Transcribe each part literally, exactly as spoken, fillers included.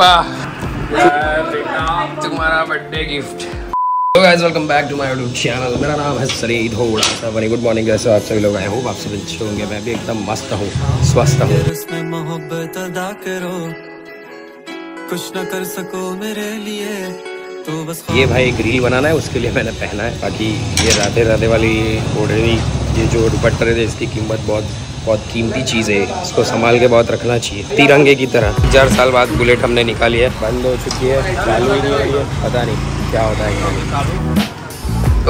पापा तुम्हारा birthday gift. Hello guys, welcome back to my YouTube channel. मेरा नाम है सरीद होड़ा। वेरी गुड मॉर्निंग, कैसे हो आप सभी लोग? आई होप आप सभी अच्छे होंगे। मैं भी एकदम मस्त हूँ, स्वस्थ हूँ। मोहब्बत अदा करो, कुछ ना कर सको मेरे लिए तो बस। ये भाई एक रील बनाना है, उसके लिए मैंने पहना है। बाकी ये राधे राधे वाली ओढ़नी, ये जो दुपट्टा है, इसकी कीमत बहुत बहुत कीमती चीज़ है। इसको संभाल के बहुत रखना चाहिए, तिरंगे की तरह। चार साल बाद बुलेट हमने निकाली है, बंद हो चुकी है, चालू ही नहीं हो रही है। पता नहीं क्या होता है।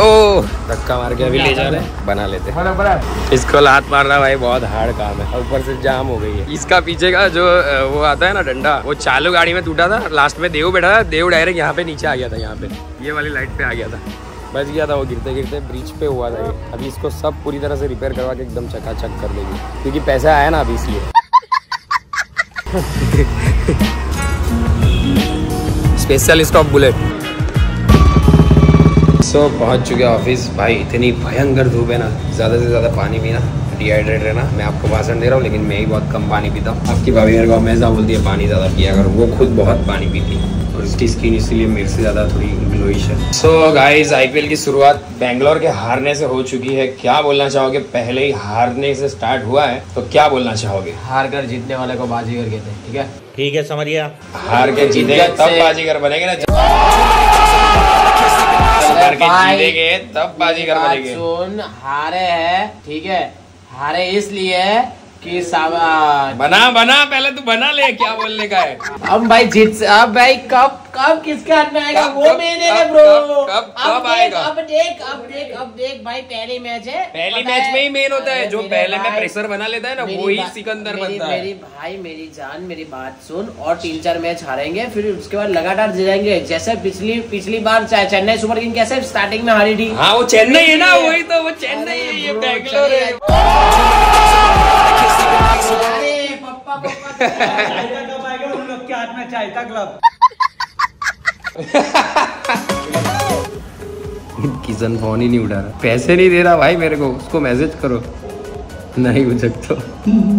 ओह, धक्का मार के अभी ले जा रहे हैं, बना लेते हैं। इसको लात मारना भाई बहुत हार्ड काम है, ऊपर से जाम हो गई है। इसका पीछे का जो वो आता है ना डंडा, वो चालू गाड़ी में टूटा था। लास्ट में देव बैठा था, देव डायरेक्ट यहाँ पे नीचे आ गया था, यहाँ पे ये वाली लाइट पे आ गया था, बच गया था। वो गिरते गिरते ब्रिज पे हुआ था। अभी इसको सब पूरी तरह से रिपेयर करवा के एकदम चकाचक कर देंगे, क्योंकि पैसा आया ना अभी, इसलिए। Special stop bullet. सो पहुंच चुके ऑफिस। भाई इतनी भयंकर धूप है ना, ज़्यादा से ज़्यादा पानी पीना, डिहाइड्रेट रहना। मैं आपको भाषण दे रहा हूँ, लेकिन मैं ही बहुत कम पानी पीता हूँ। आपकी भाभी मेरे को हमेशा बोलती है पानी ज़्यादा पिया करो, वो खुद बहुत पानी पीती है और इसकी स्किन इसीलिए मेरे से ज़्यादा थोड़ी ग्लोइश है। सो गाइज, आईपीएल की शुरुआत बेंगलोर के हारने से हो चुकी है। क्या बोलना चाहोगे? पहले ही हारने से स्टार्ट हुआ है, तो क्या बोलना चाहोगे? हार कर जीतने वाले को बाजीगर कहते हैं। ठीक है, ठीक है, समझिए। हार के जीतेगा तब बाजीगर बनेंगे ना, तब बाजीगर बनेंगे। सुन, हारे है, ठीक है, हारे इसलिए कि बना बना पहले तू बना ले, क्या बोलने का है। अब भाई जीत, अब भाई कब कब किसके हाथ में आएगा वो मैंने है ब्रो। कब कब आएगा? अब देख, अब देख, अब देख भाई, पहली मैच है। पहली मैच में ही मेन होता है, जो पहले में प्रेशर बना लेता है ना, वो ही सिकंदर बनता है। मेरी भाई, मेरी जान, मेरी बात सुन। और तीन चार मैच हारेंगे, फिर उसके बाद लगातार जाएंगे। जैसे पिछली पिछली बार चेन्नई सुपर किंग कैसे स्टार्टिंग में हारी थी। हाँ, वो चेन्नई है ना, वही तो, वो चेन्नई है, ये बेंगलोर है। किशन फोन ही नहीं उठा रहा, पैसे नहीं दे रहा भाई मेरे को। उसको मैसेज करो, नहीं उठा तो।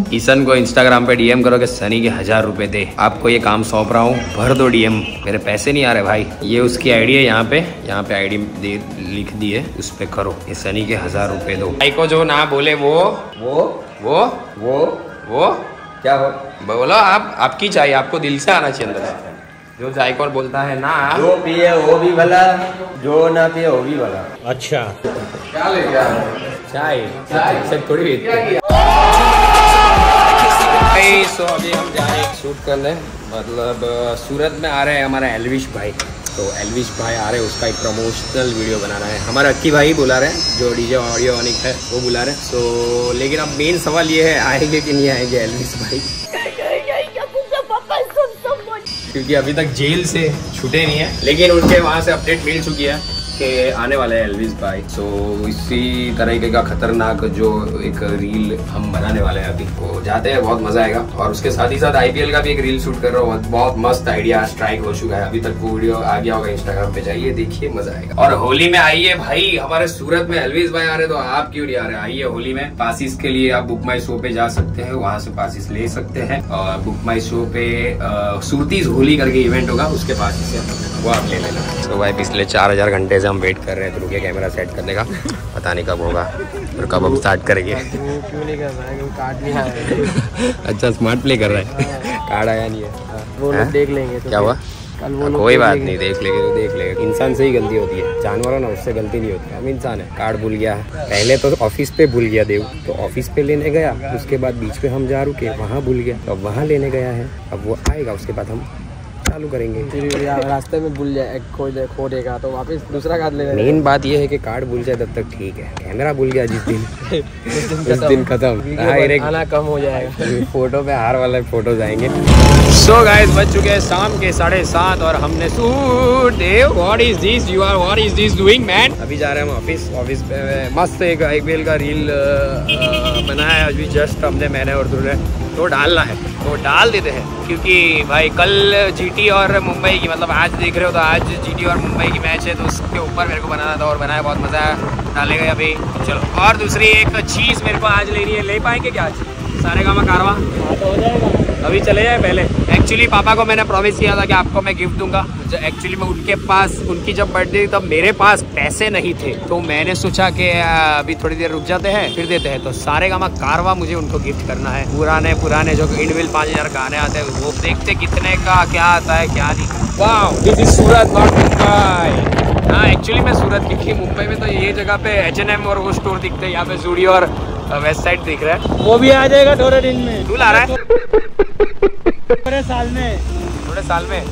किशन को इंस्टाग्राम पे डीएम करो कि सनी के हजार रुपए दे, आपको ये काम सौंप रहा हूँ, भर दो डीएम। मेरे पैसे नहीं आ रहे भाई। ये उसकी आईडी है, यहाँ पे यहाँ पे आईडी लिख दी है, उस पे करो ये सनी के हजार रुपए दो। भाई को जो ना बोले वो वो वो वो वो क्या हो बोलो आप, आपकी चाहिए, आपको दिल से आना चाहिए अंदर से। जो जायकोर बोलता है ना, जो पिए वो भी भला, जो ना पिए वो भी भला। अच्छा, क्या ले गया? चाय, चाय से थोड़ी बेचते। सो अभी हम जा रहे हैं शूट करने, मतलब सूरत में आ रहे हैं हमारा एल्विश भाई। तो एल्विश भाई आ रहे हैं, उसका एक प्रमोशनल वीडियो बनाना है। हमारा अक्की भाई बुला रहे हैं, जो डीजे ऑडियो ऑनिक है, वो बुला रहे हैं। सो so, लेकिन अब मेन सवाल ये है, आएंगे कि नहीं आएंगे एल्विश भाई? क्योंकि अभी तक जेल से छूटे नहीं है, लेकिन उनके वहाँ से अपडेट मिल चुकी है के आने वाला है एल्विश भाई। सो so, इसी तरीके का खतरनाक जो एक रील हम बनाने वाले हैं अभी, वो जाते हैं, बहुत मजा आएगा। और उसके साथ ही साथ आईपीएल का भी एक रील शूट कर रहा हूँ, बहुत मस्त आइडिया स्ट्राइक हो चुका है। अभी तक वो वीडियो आ गया होगा, इंस्टाग्राम पे जाइए देखिए, मजा आएगा। और होली में आइए भाई, हमारे सूरत में एल्विश भाई आ रहे, तो आप क्यों नहीं आ रहे? आइए होली में। पासिस के लिए आप बुक माई शो पे जा सकते हैं, वहाँ से पासिस ले सकते हैं। और बुक माई शो पे सुरतीस होली करके इवेंट होगा, उसके पासिस वो आप ले लेना। तो भाई पिछले चार हजार घंटे हम वेट कर रहे हैं ध्रुव के कैमरा सेट करने का, पता नहीं कब होगा और कब हम स्टार्ट करेंगे। क्यों नहीं कर रहा है? क्यों कार्ड नहीं आया? अच्छा, स्मार्ट प्ले कर रहा है, कार्ड आया नहीं है। वो लोग देख लेंगे तो क्या हुआ, कोई बात नहीं, देख लेंगे तो देख लेंगे। इंसान से ही गलती होती है, जानवरों ना उससे गलती नहीं होती है। हम इंसान है। कार्ड भूल गया, पहले तो ऑफिस पे भूल गया देव, तो ऑफिस पे लेने गया, उसके बाद बीच पे हम जा रुके, वहाँ भूल गया, अब वहाँ लेने गया है, अब वो आएगा, उसके बाद हम चालू करेंगे। फिर रास्ते में भूल जाए, खो जाए, खो देगा तो वापस दूसरा कार्ड ले लेंगे। मेन बात यह है कि कार्ड भूल जाए तब तक ठीक है, कैमरा भूल गया जिस दिन उस दिन खत्म, डायरेक्ट आना कम हो जाएगा। फोटो पे हार वाले फोटो जाएंगे। सो गाइस, बज चुके हैं शाम के साढ़े सात और हमने shoot. What is this you are, what is this doing man? अभी जा रहे हैं हम ऑफिस। ऑफिस पे मस्त एक आईपीएल का रील बनाया अभी जस्ट हमने, मैंने और तुमने, तो डालना है तो डाल देते हैं। क्योंकि भाई कल जीटी और मुंबई की, मतलब आज देख रहे हो तो आज जीटी और मुंबई की मैच है, तो उसके ऊपर मेरे को बनाना था और बनाया, बहुत मज़ा आया। डालेगा अभी, चलो। और दूसरी एक चीज़ मेरे को आज लेनी है, ले पाएंगे क्या आज? सारे काम कारवा हो जाएगा, अभी चले जाए पहले। एक्चुअली पापा को मैंने प्रॉमिस किया था कि आपको मैं गिफ्ट दूंगा। एक्चुअली मैं उनके पास, उनकी जब बर्थडे तब मेरे पास पैसे नहीं थे, तो मैंने सोचा कि अभी थोड़ी देर रुक जाते हैं फिर देते हैं। तो सारे गामा कारवा मुझे उनको गिफ्ट करना है। पुराने पुराने जो इनविल पाँच हज़ार गाने आते हैं वो देखते कितने का क्या आता है क्या नहीं। वाह, this is Surat not Mumbai. हाँ, एक्चुअली मैं सूरत की थी, मुंबई में तो ये जगह पे एच एंड एम और वो स्टोर दिखते हैं। यहाँ पे जूडियो और वेस्ट साइड दिख रहा है, वो भी आ जाएगा थोड़े दिन में। तू ला रहा है थोड़े साल में, थोड़े साल में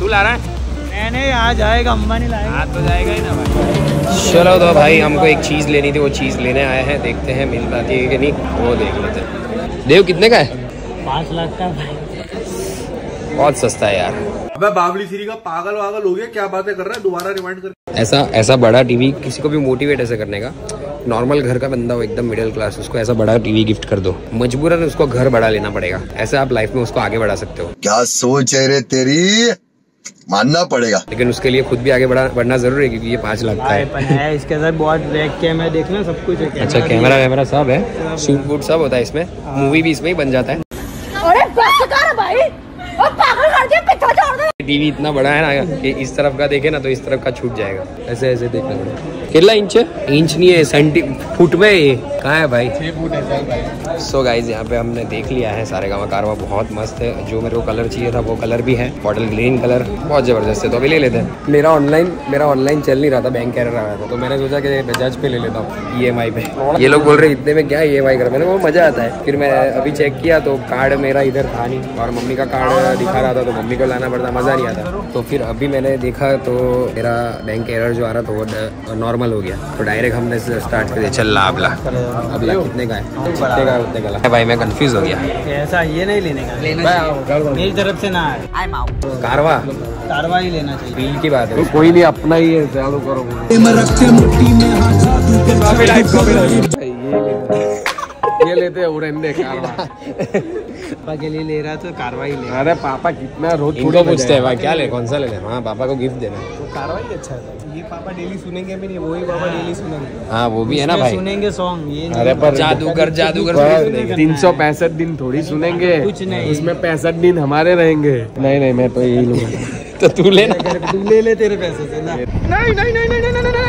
तू ला रहा है? नहीं, आ जाएगा, अंबानी लाएगा। हाँ तो जाएगा ही ना भाई। चलो तो भाई हमको एक चीज़ लेनी थी, वो चीज़ लेने आया है, देखते हैं मिल पाती है कि नहीं, वो देख लेते हैं। देव कितने का है? पाँच लाख का भाई, बहुत सस्ता है यार। अबे बावली सिरी का पागल वागल हो गया, क्या बातें कर रहा है, दोबारा रिमाइंड कर। ऐसा ऐसा बड़ा टीवी किसी को भी मोटिवेट ऐसे करने का, नॉर्मल घर का बंदा हो एकदम मिडिल क्लास, उसको ऐसा बड़ा टीवी गिफ्ट कर दो, मजबूरन उसको घर बड़ा लेना पड़ेगा। ऐसे आप लाइफ में उसको आगे बढ़ा सकते हो। क्या सोच है रे तेरी, मानना पड़ेगा, लेकिन उसके लिए खुद भी आगे बढ़ा बढ़ना जरूरी है, क्योंकि ये पाँच लाख का है। इसके साथ बहुत बैक कैमरा देखना, सब कुछ है। अच्छा, कैमरा वैमरा सब है, शूट वूट सब होता है इसमें, मूवी भी इसमें ही बन जाता है। टीवी इतना बड़ा है ना कि इस तरफ का देखे ना तो इस तरफ का छूट जाएगा, ऐसे ऐसे देखना पड़ेगा। कितना इंच है? इंच नहीं है, सेंटी फुट में ये कहाँ है भाई, छः फुट है। सो गाइज यहाँ पे हमने देख लिया है सारे गामा कारवा, बहुत मस्त है। जो मेरे को कलर चाहिए था वो कलर भी है, बॉटल ग्रीन कलर, बहुत जबरदस्त है, तो अभी ले लेते हैं। मेरा ऑनलाइन मेरा ऑनलाइन चल नहीं रहा था, बैंक कैरियर आया था, तो मैंने सोचा कि बजाज पे ले लेता हूँ, ई एम आई पे। ये लोग बोल रहे इतने में क्या ई एम आई कर, मैंने वो मज़ा आता है। फिर मैं अभी चेक किया तो कार्ड मेरा इधर था नहीं, और मम्मी का कार्ड दिखा रहा था तो मम्मी को लाना पड़ता, मज़ा नहीं आता। तो फिर अभी मैंने देखा तो मेरा बैंक कैरियर जो आ रहा था वो नॉर्मल हो गया, तो डायरेक्ट हमने स्टार्ट कर दिया। चल लाभला अबला कितने का है, कितने का उतने का भाई, मैं कंफ्यूज हो गया। ऐसा ये नहीं लेने का, लेना मेरी तरफ से ना आई एम आउट, कारवा कारवा ही लेना चाहिए। बिल की बात है, कोई नहीं अपना ही है, चालू करो। ये लेते हैं और इनने कारवा पापा के लिए ले रहा तो कारवा ही ले। अरे पापा कितना रोज थोड़ा पूछते हैं भाई, क्या ले, कौन सा ले ले। हाँ, पापा को गिफ्ट देना है तो कारवा ही अच्छा है। ये पापा डेली सुनेंगे भी नहीं, वो ही पापा डेली सुनेंगे। हाँ वो भी है ना भाई, सुनेंगे सॉन्ग ये। अरे पर जादूगर जादूगर तीन सौ पैंसठ दिन थोड़ी सुनेंगे, कुछ नहीं, उसमें पैंसठ दिन हमारे रहेंगे। नहीं नहीं, मैं तो यही लूंगा, तो तू लेना, तू ले ले तेरे पैसे से। नहीं नहीं नहीं,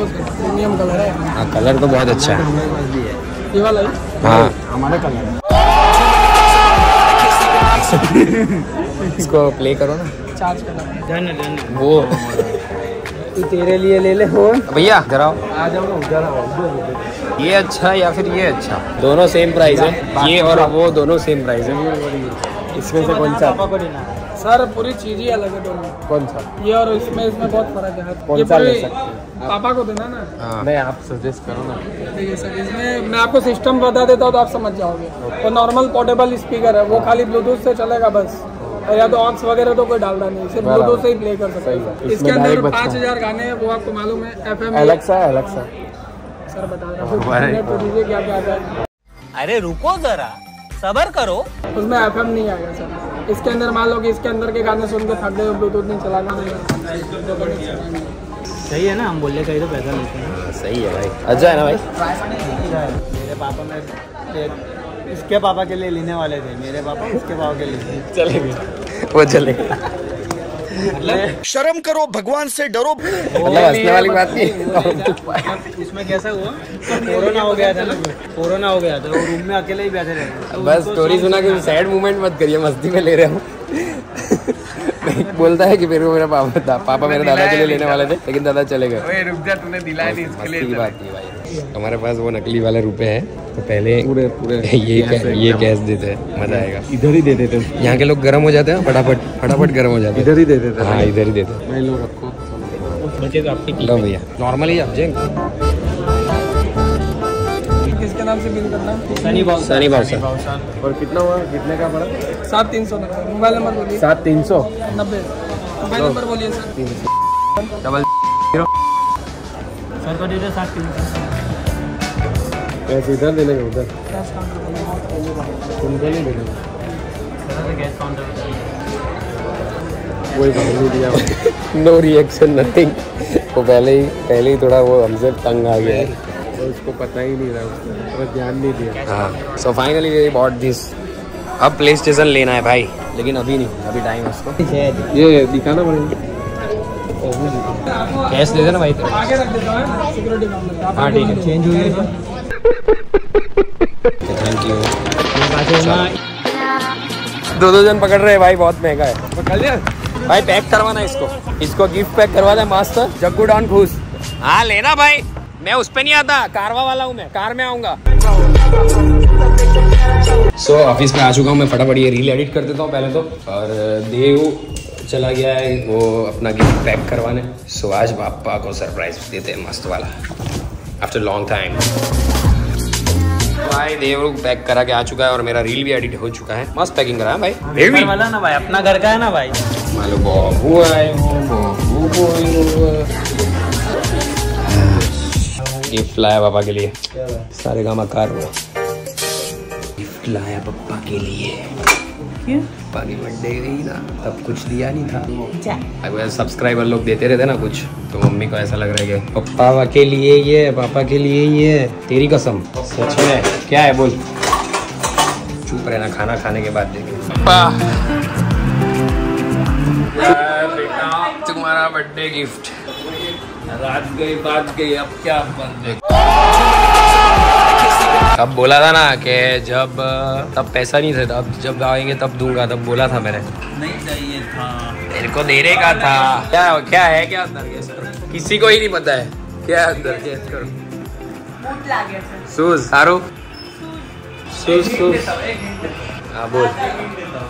प्रीमियम कलर है। हाँ कलर तो बहुत अच्छा है, ये वाला है। हाँ हमारा कलर है। इसको प्ले करो ना, चार्ज करो। डन डन, वो तू तेरे लिए ले ले। हो भैया जरा आ जाओ, जरा आओ। ये अच्छा या फिर ये अच्छा, दोनों सेम प्राइस है, ये और वो दोनों सेम प्राइस है। इसमें से कौन सा सर? पूरी चीज ही अलग है दोनों। कौन सा ये और इसमें, इसमें बहुत फर्क है। कौन सा ले सकते हैं? पापा को देना ना। हाँ। नहीं आप सजेस्ट करो ना। ठीक है सर, इसमें मैं आपको सिस्टम बता देता हूँ तो आप समझ जाओगे। तो नॉर्मल पोर्टेबल स्पीकर है, वो खाली ब्लूटूथ से चलेगा बस, और या तो ऑक्स वगैरह तो कोई डालना नहीं, सिर्फ ब्लूटूथ से ही प्ले कर सकते हैं। इसके अंदर पाँच हजार गाने हैं, वो आपको मालूम है। F M Alexa Alexa sir बता रहे क्या क्या आता है। अरे रुको जरा, सबर करो। उसमें एफ एम नहीं आएगा सर, इसके अंदर मान लो कि इसके अंदर के गाने सुन के थक गए, ब्लूटूथ नहीं चलाना पड़ेगा। सही है ना, हम बोलने का ही तो पैसा लेते हैं। सही है भाई, अच्छा है ना भाई। मेरे पापा में इसके पापा के लिए लेने वाले थे, मेरे पापा उसके पापा के लिए चले गए, वो चले गए। शर्म करो, भगवान से डरो, हंसने वाली बात नहीं। उसमें कैसा हुआ, कोरोना हो गया था ना, कोरोना हो गया था, वो रूम में अकेले ही बैठे रहते थे। बस स्टोरी सुना कि सैड मूवमेंट मत करिए, मस्ती में ले रहे हूँ। बोलता है कि मेरे को मेरा पापा था, पापा मेरे दादा के लिए लेने वाले थे, लेकिन दादा चले गए। ओए रुक जा, तूने दिलाया नहीं, इसके लिए बात नहीं भाई। हमारे पास वो नकली वाले रुपए हैं, तो पहले पूरे पूरे ये ये कैश देते हैं, मजा आएगा। इधर ही दे देते हैं, यहाँ के लोग गर्म हो जाते हैं, फटाफट फटाफट गर्म हो जाते हैं। इधर ही दे देते हैं, हाँ इधर ही देते हैं। लोग आपको भैया नॉर्मली आप जाएंगे। किसके नाम से बिल करना? सनी सनी भावसान। और कितना हुआ, कितने का पड़ा? सात तीन सौ नब्बे। मोबाइल नंबर बोलिए। सात तीन सौ नब्बे मोबाइल नंबर बोलिए सर। तीन सौ डबल जीरो सर का दीजिए। सात तीन सौ कैसे इधर देने का, उधर कैश काउंटर उनके लिए देने का, कैश काउंटर कोई भाव नहीं दिया। No reaction nothing. वो पहले ही पहले ही थोड़ा वो हमसे तंग आ गया है। तो उसको पता ही नहीं रहा, तो ध्यान नहीं दिया। हाँ so finally we bought this. अब प्ले स्टेशन लेना है भाई, लेकिन अभी नहीं, अभी टाइम है उसको। ये दिखाना पड़ेगा, कैश दे देना भाई। हाँ ठीक है, चेंज हो गया। Thank you. दो दो जन पकड़ रहे हैं भाई, बहुत महंगा है। पकड़ लिया भाई, पैक करवाना इसको, इसको गिफ्ट पैक करवाना है मास्टर जग्गू डॉन खुश। हाँ लेना भाई, मैं उस पे नहीं आता, कारवा वाला हूँ मैं, कार में आऊंगा। सो so, ऑफिस में आ चुका हूँ मैं, फटाफट ये रील एडिट कर देता हूँ पहले तो। और देव चला गया है वो अपना गिफ्ट पैक करवाने। सो so, आज पापा को सरप्राइज देते हैं मस्त वाला आफ्टर लॉन्ग टाइम। भाई देव पैक करा के आ चुका है और मेरा रील भी एडिट हो चुका है। मस्त पैकिंग करा है भाई वाला ना भाई, अपना घर का है ना भाई। बाबू आए गिफ्ट लाया पापा के लिए, सारे काम आकार हुआ। गिफ्ट लाया पापा के लिए, पापा की बर्थडे गई ना तब कुछ दिया नहीं था। अगर सब्सक्राइबर लोग देते रहते ना कुछ, तो मम्मी को ऐसा लग रहा है कि पापा के लिए ये, पापा के लिए ये, तेरी कसम सच में क्या है बोल। चुप रहना, खाना खाने के बाद देखे। पापा तुम्हारा बर्थडे गिफ्ट, रात गई बात गई, अब क्या बंदे। तब बोला था ना कि जब तब पैसा नहीं था, तब जब आएंगे तब दूंगा, तब बोला था मैंने। नहीं चाहिए था, मेरे को देने का था। क्या क्या है, क्या अंदर के किसी को ही नहीं पता है क्या अंदर के। सूज सारू सूज सूज हाँ बोल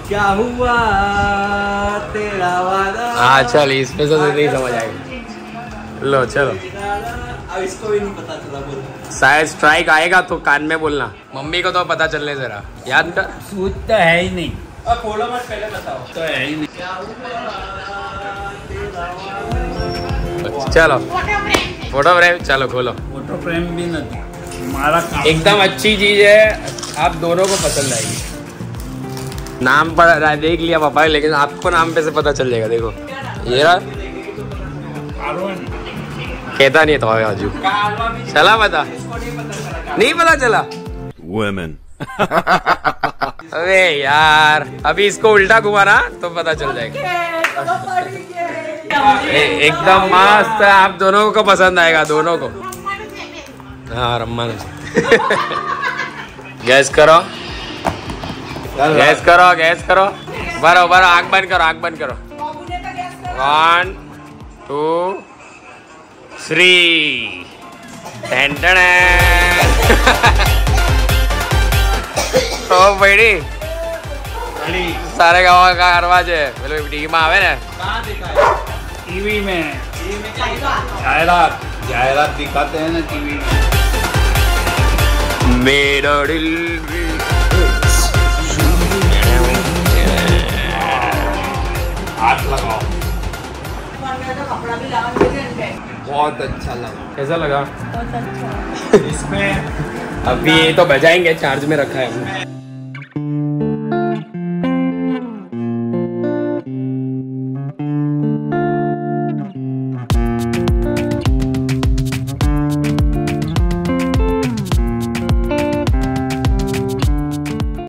क्या हुआ तेरा वादा। हाँ चल, इसमें तो नहीं समझ आएगी। लो चलो, अब इसको भी नहीं पता चला बोल। शायद स्ट्राइक आएगा तो कान में बोलना, मम्मी को तो पता चलने जरा याद कर। सूझ तो है ही नहीं, अब बोलो मत, पहले बताओ तो है ही नहीं। चलो फोटो फ्रेम, चलो खोलो। फोटो फ्रेम भी नहीं, हमारा एकदम अच्छी चीज है, आप दोनों को पसंद आएगी। नाम पर देख लिया पापा, लेकिन आपको नाम पे से पता चल जाएगा। देखो ये कहता नहीं था आजू, चला पता नहीं पता चला। Women. अरे यार अभी इसको उल्टा घुमाना तो पता चल जाएगा। एकदम मस्त, आप दोनों को पसंद आएगा, दोनों को। हाँ रम्मान गैस करो, गैस करो, गैस करो, बरो बरो, आँख बंद करो, आँख बंद करो। वन टू श्री टेंटने। तो बड़ी सारे गाँव का आवाज है, मतलब टीवी में आवे ना, टीवी में जायरात जायरात दिखाते हैं ना टीवी में। मेरा दिल हाथ लगाओ, कपड़ा भी लगा, बहुत अच्छा लगा। कैसा लगा? बहुत अच्छा। इसमें अभी तो बजाएंगे, चार्ज में रखा है।